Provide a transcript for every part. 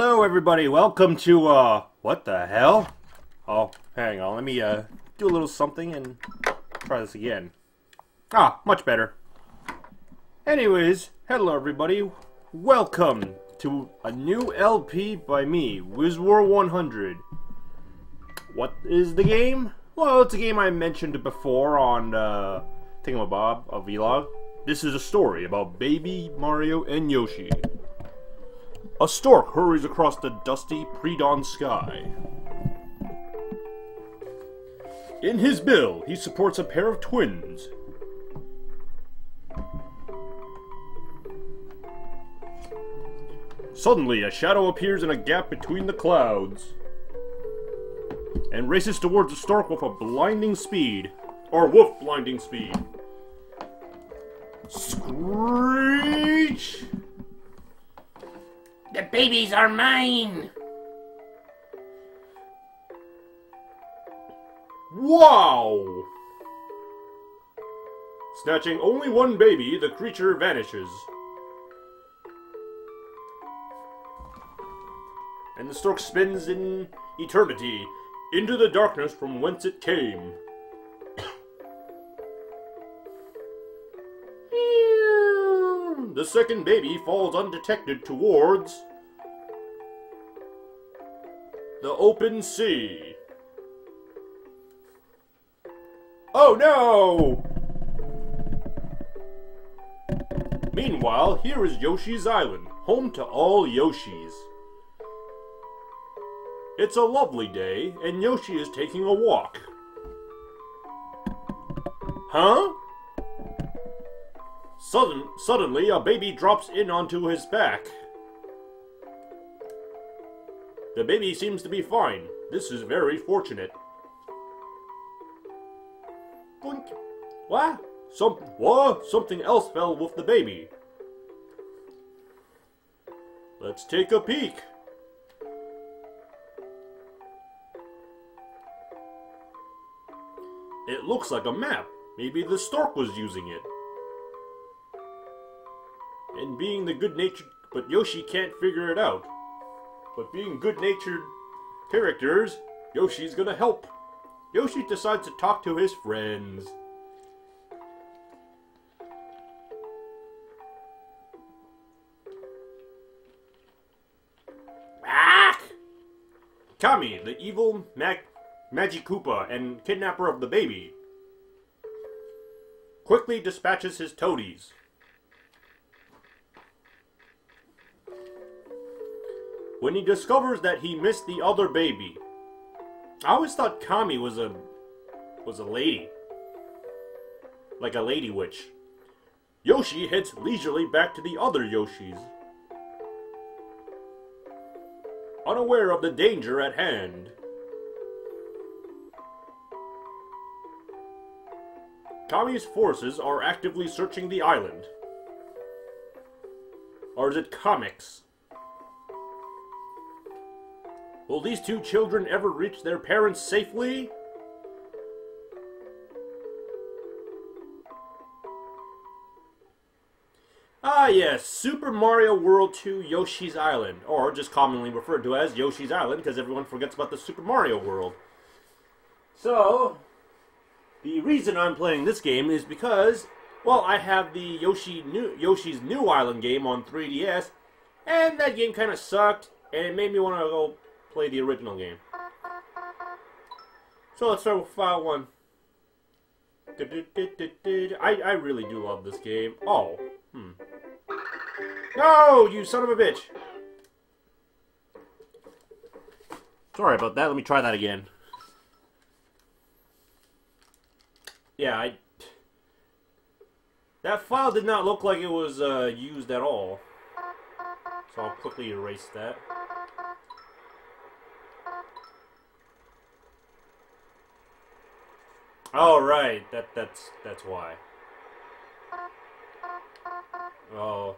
Hello everybody, welcome to, what the hell? Oh, hang on, let me, do a little something and try this again. Ah, much better. Anyways, hello everybody, welcome to a new LP by me, WizWar100. What is the game? Well, it's a game I mentioned before on, Thingamabob, a vlog. This is a story about baby Mario and Yoshi. A stork hurries across the dusty pre-dawn sky. In his bill, he supports a pair of twins. Suddenly, a shadow appears in a gap between the clouds and races towards the stork with a blinding speed. Or woof, blinding speed. Screech! The babies are mine! Wow! Snatching only one baby, the creature vanishes. And the stork spins in eternity, into the darkness from whence it came. The second baby falls undetected towards the open sea. Oh no! Meanwhile, here is Yoshi's Island, home to all Yoshis. It's a lovely day, and Yoshi is taking a walk. Huh? Suddenly, a baby drops in onto his back. The baby seems to be fine. This is very fortunate. Boink. What? Something else fell with the baby. Let's take a peek. It looks like a map. Maybe the stork was using it. And being the good-natured, but Yoshi can't figure it out. But being good-natured characters, Yoshi's gonna help. Yoshi decides to talk to his friends. Ah! Kami, the evil Magikoopa and kidnapper of the baby, quickly dispatches his toadies. When he discovers that he missed the other baby. I always thought Kami was a lady. Like a lady witch. Yoshi heads leisurely back to the other Yoshis, unaware of the danger at hand. Kami's forces are actively searching the island. Or is it comics? Will these two children ever reach their parents safely? Ah yes, Super Mario World 2 Yoshi's Island, or just commonly referred to as Yoshi's Island because everyone forgets about the Super Mario World. So, the reason I'm playing this game is because, well, I have the Yoshi's New Island game on 3DS, and that game kind of sucked, and it made me want to go play the original game. So let's start with file one. I really do love this game. Oh. No, you son of a bitch. Sorry about that. Let me try that again. Yeah, that file did not look like it was used at all. So I'll quickly erase that. Oh, right, that's why. Oh,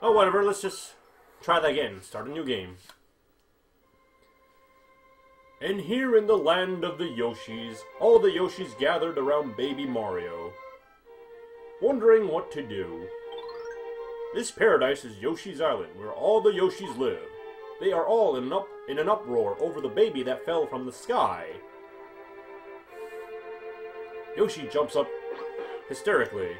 oh, whatever, let's just try that again. Start a new game. And here in the land of the Yoshis, all the Yoshis gathered around baby Mario, wondering what to do. This paradise is Yoshi's Island, where all the Yoshis live. They are all in an uproar over the baby that fell from the sky. Yoshi jumps up hysterically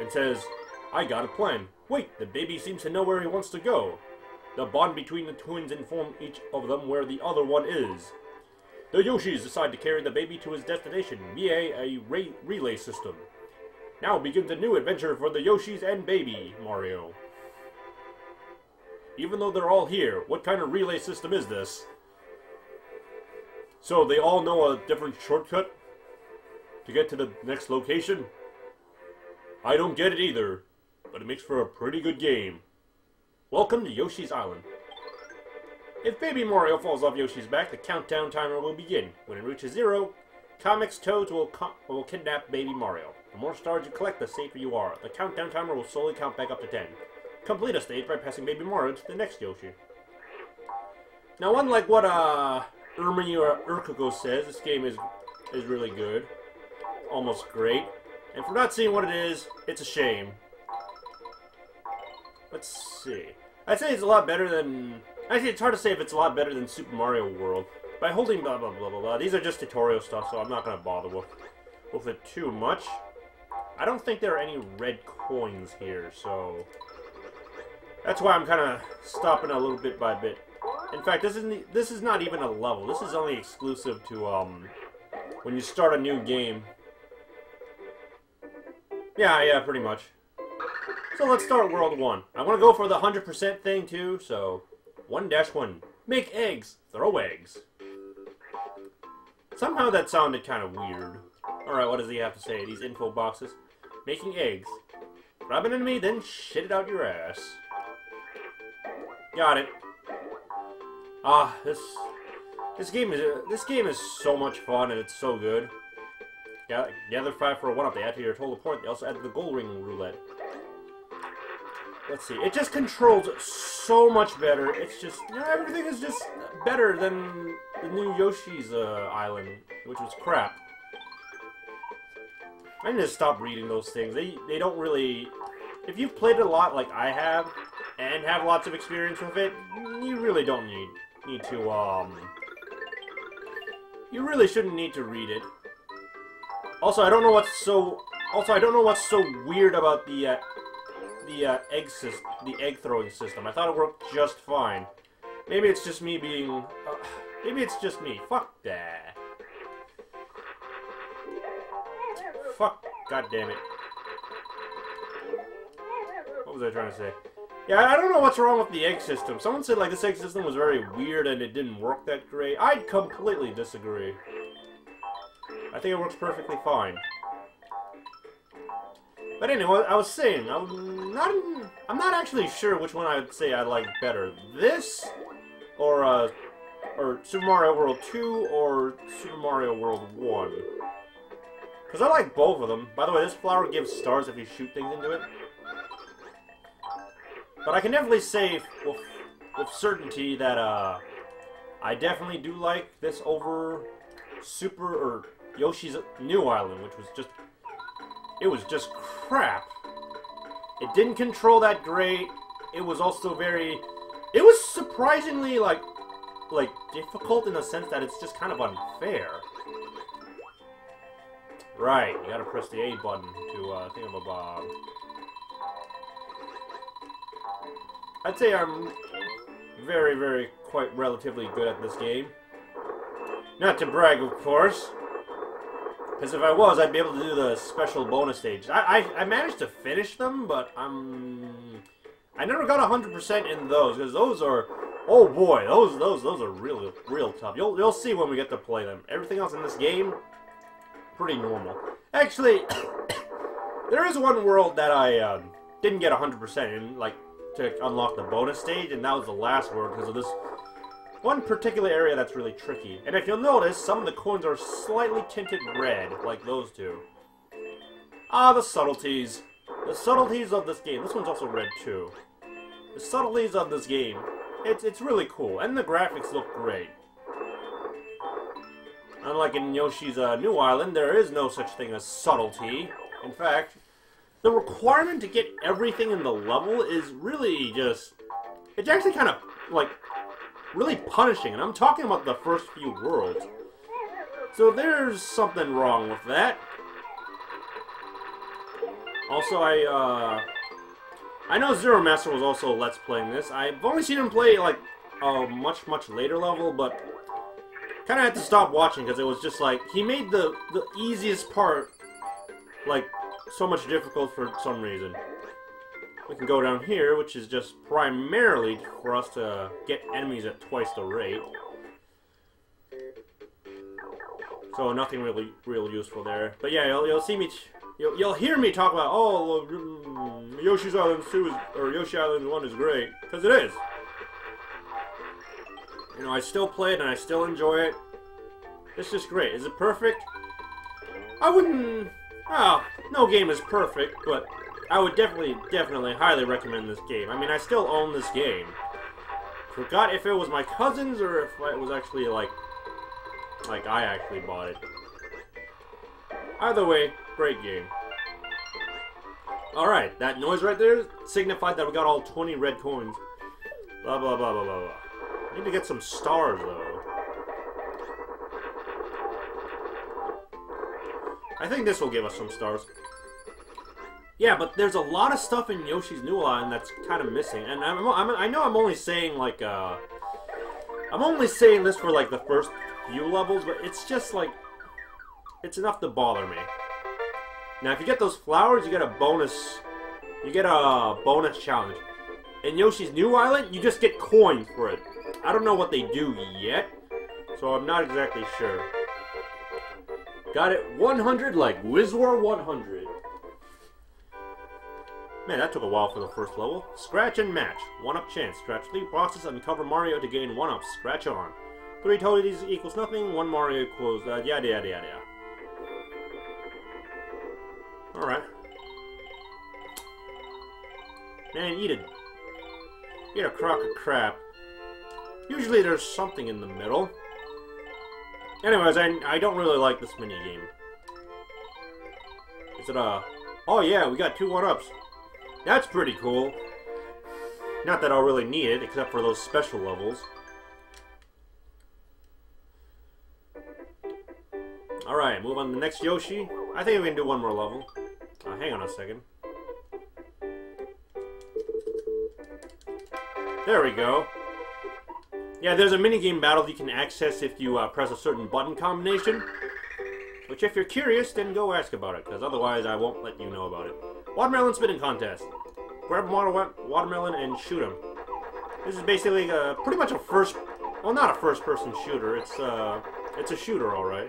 and says, "I got a plan." Wait, the baby seems to know where he wants to go. The bond between the twins informs each of them where the other one is. The Yoshis decide to carry the baby to his destination via a relay system. Now begins a new adventure for the Yoshis and baby Mario. Even though they're all here, what kind of relay system is this? So they all know a different shortcut to get to the next location? I don't get it either, but it makes for a pretty good game. Welcome to Yoshi's Island. If baby Mario falls off Yoshi's back, the countdown timer will begin. When it reaches zero, Comic's Toads will kidnap baby Mario. The more stars you collect, the safer you are. The countdown timer will slowly count back up to 10. Complete a stage by passing baby Mario to the next Yoshi. Now, unlike what Ermi or Urkiko says, this game is really good. Almost great. And for not seeing what it is, it's a shame. Let's see. I'd say it's a lot better than... Actually, it's hard to say if it's a lot better than Super Mario World. By holding blah blah blah blah blah. These are just tutorial stuff, so I'm not going to bother with it too much. I don't think there are any red coins here, so... That's why I'm kind of stopping a little bit by bit. In fact, this is not even a level. This is only exclusive to, when you start a new game. Yeah, pretty much. So let's start World 1. I want to go for the 100% thing, too, so... 1-1. Make eggs. Throw eggs. Somehow that sounded kind of weird. Alright, what does he have to say? These info boxes. Making eggs. Grab an enemy, then shit it out your ass. Got it. Ah, this game is so much fun, and it's so good. Gather 5 for a 1-up. They add to your total point. They also add the gold ring roulette. Let's see. It just controls so much better. It's just, you know, everything is just better than the new Yoshi's Island, which was crap. I need to stop reading those things. They don't really... If you've played a lot like I have, and have lots of experience with it, you really don't need to, You really shouldn't need to read it. Also, I don't know what's so... Also, I don't know what's so weird about the egg throwing system. I thought it worked just fine. Maybe it's just me being... maybe it's just me. Fuck that. Fuck. God damn it. What was I trying to say? Yeah, I don't know what's wrong with the egg system. Someone said, like, this egg system was very weird and it didn't work that great. I'd completely disagree. I think it works perfectly fine. But anyway, I was saying, I'm not actually sure which one I would say I like better. This, or Super Mario World 2, or Super Mario World 1. Because I like both of them. By the way, this flower gives stars if you shoot things into it. But I can definitely say with certainty that I definitely do like this over Super or Yoshi's New Island, which was just... It was just crap. It didn't control that great. It was also very... It was surprisingly, like difficult in the sense that it's just kind of unfair. Right, you gotta press the A button to Thingamabob. I'd say I'm very, very, quite relatively good at this game. Not to brag, of course. Because if I was, I'd be able to do the special bonus stages. I managed to finish them, but I never got 100% in those, because those are, oh boy, those are really, real tough. You'll see when we get to play them. Everything else in this game, pretty normal. Actually, there is one world that I didn't get 100% in, like to unlock the bonus stage, and that was the last world because of this. One particular area that's really tricky. And if you'll notice, some of the coins are slightly tinted red, like those two. Ah, the subtleties. The subtleties of this game. This one's also red, too. The subtleties of this game. It's really cool. And the graphics look great. Unlike in Yoshi's New Island, there is no such thing as subtlety. In fact, the requirement to get everything in the level is really just... It's actually kind of, like, really punishing. And I'm talking about the first few worlds. So there's something wrong with that. Also, I know Zero Master was also Let's Playing this. I've only seen him play, like, a much, much later level, but... Kind of had to stop watching, because it was just like... He made the easiest part, like... so much difficult for some reason. We can go down here, which is just primarily for us to get enemies at twice the rate. So nothing really useful there. But yeah, you'll see me, you'll hear me talk about, oh, Yoshi's Island 2 is, or Yoshi Island 1 is great, because it is. You know, I still play it and I still enjoy it. It's just great. Is it perfect? I wouldn't. Well, no game is perfect, but I would definitely highly recommend this game. I mean, I still own this game. Forgot if it was my cousin's or if it was actually, like I actually bought it. Either way, great game. Alright, that noise right there signified that we got all 20 red coins. Blah, blah, blah, blah, blah, blah. I need to get some stars, though. I think this will give us some stars. Yeah, but there's a lot of stuff in Yoshi's New Island that's kind of missing, and I know I'm only saying like I'm only saying this for like the first few levels, but it's just like it's enough to bother me. Now, if you get those flowers, you get a bonus challenge. In Yoshi's New Island, you just get coins for it. I don't know what they do yet, so I'm not exactly sure. Got it 100 like WizWar100. Man, that took a while for the first level. Scratch and match. 1-up chance. Scratch 3 boxes and cover Mario to gain 1-up. Scratch on. 3 toadies equals nothing. 1 Mario equals yada yada yada. Alright. Man, eat a crock of crap. Usually there's something in the middle. Anyways, I don't really like this minigame. Is it a... Oh yeah, we got 2 1-ups. That's pretty cool. Not that I'll really need it, except for those special levels. Alright, move on to the next Yoshi. I think we can do one more level. Hang on a second. There we go. Yeah, there's a minigame battle you can access if you press a certain button combination. Which, if you're curious, then go ask about it, because otherwise I won't let you know about it. Watermelon spitting contest. Grab watermelon and shoot him. This is basically pretty much a first... Well, not a first-person shooter. It's a shooter, alright.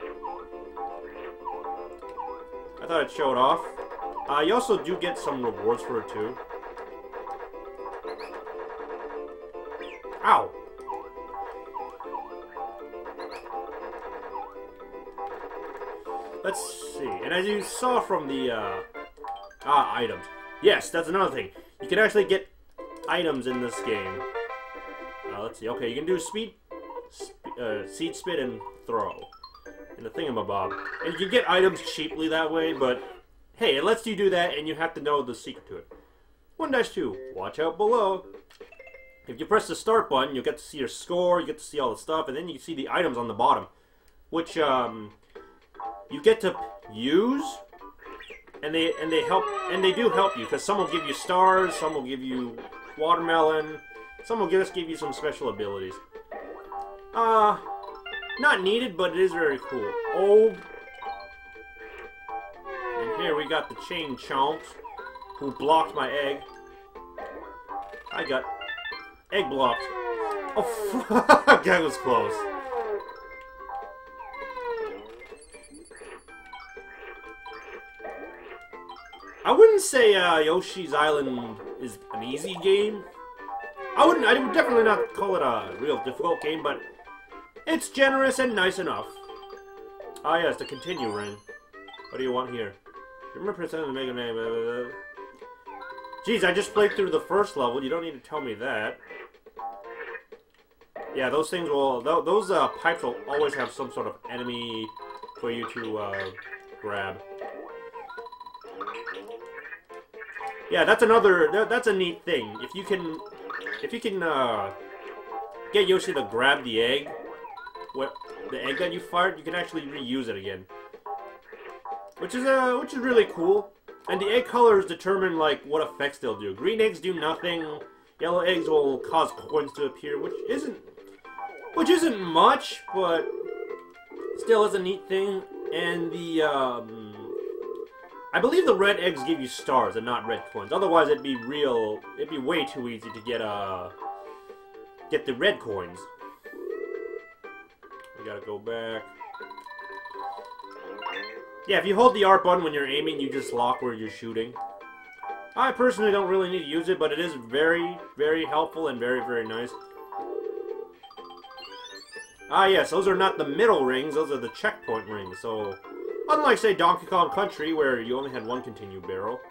I thought I'd show it off. You also do get some rewards for it, too. Ow! Let's see, and as you saw from the, items. Yes, that's another thing. You can actually get items in this game. Let's see, okay, you can do seed spit, and throw. And the Thingamabob. And you can get items cheaply that way, but, hey, it lets you do that, and you have to know the secret to it. 1-2, watch out below. If you press the start button, you'll get to see your score, you get to see all the stuff, and then you can see the items on the bottom. Which, you get to use, and they do help you, because some will give you stars, some will give you watermelon, some will just give you some special abilities. Not needed, but it is very cool. Oh, and here we got the Chain Chomp, who blocked my egg. I got egg blocked. Oh, fuck, that was close. I wouldn't say Yoshi's Island is an easy game. I would definitely not call it a real difficult game, but it's generous and nice enough. Ah yes, the continue ring. What do you want here? Remember Prince of the Mega Man? Jeez, I just played through the first level. You don't need to tell me that. Yeah, those things will. Those pipes will always have some sort of enemy for you to grab. Yeah, that's another. That's a neat thing. If you can get Yoshi to grab the egg, the egg that you fired, you can actually reuse it again, which is really cool. And the egg colors determine like what effects they'll do. Green eggs do nothing. Yellow eggs will cause coins to appear, which isn't much, but still is a neat thing. And the I believe the red eggs give you stars and not red coins. Otherwise, it'd be way too easy to get the red coins. We gotta go back. Yeah, if you hold the R button when you're aiming, you just lock where you're shooting. I personally don't really need to use it, but it is very, very helpful and very, very nice. Ah, yes, those are not the middle rings, those are the checkpoint rings, so... Unlike, say, Donkey Kong Country, where you only had one continue barrel.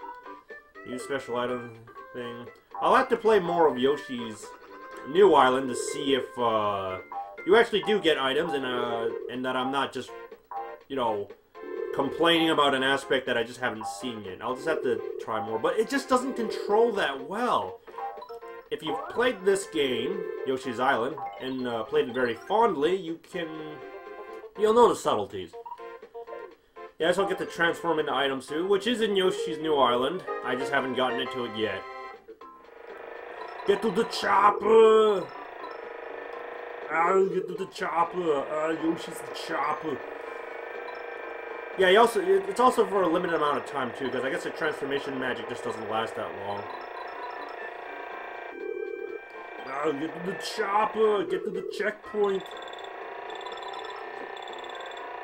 Use special item thing. I'll have to play more of Yoshi's New Island to see if, you actually do get items, and that I'm not just, you know... complaining about an aspect that I just haven't seen yet. I'll just have to try more, but it just doesn't control that well. If you've played this game, Yoshi's Island, and played it very fondly, you'll know the subtleties. Yeah, I also get to transform into items too, which is in Yoshi's New Island. I just haven't gotten into it yet. Get to the chopper! I'll get to the chopper! Yoshi's the chopper! Yeah, it's also for a limited amount of time, too, because I guess the transformation magic just doesn't last that long. Oh, get to the chopper! Get to the checkpoint!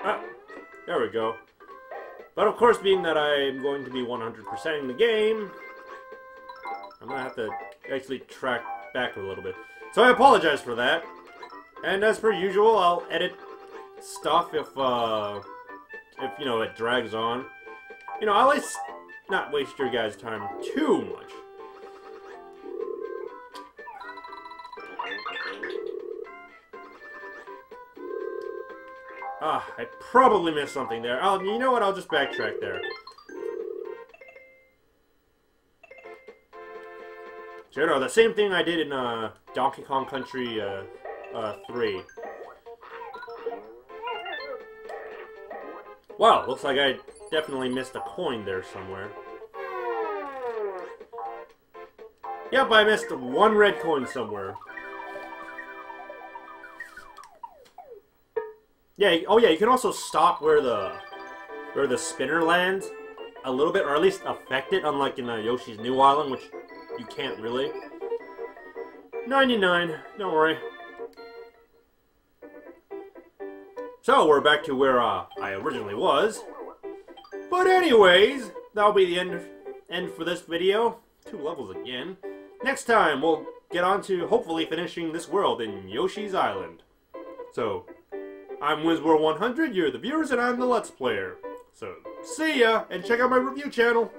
Ah, there we go. But of course, being that I'm going to be 100%ing the game, I'm going to have to actually track back a little bit. So I apologize for that. And as per usual, I'll edit stuff if, you know, it drags on. You know, I like not waste your guys' time too much. Ah, I probably missed something there. You know what, I'll just backtrack there. So, you know, the same thing I did in, Donkey Kong Country, 3. Wow, looks like I definitely missed a coin there somewhere. Yep, I missed one red coin somewhere. Yeah, oh yeah, you can also stop where the spinner lands a little bit, or at least affect it, unlike in Yoshi's New Island, which you can't really. 99, don't worry. So, we're back to where I originally was. But anyways, that'll be the end for this video. 2 levels again. Next time, we'll get on to hopefully finishing this world in Yoshi's Island. So, I'm WizWar100, you're the viewers, and I'm the Let's Player. So, see ya, and check out my review channel.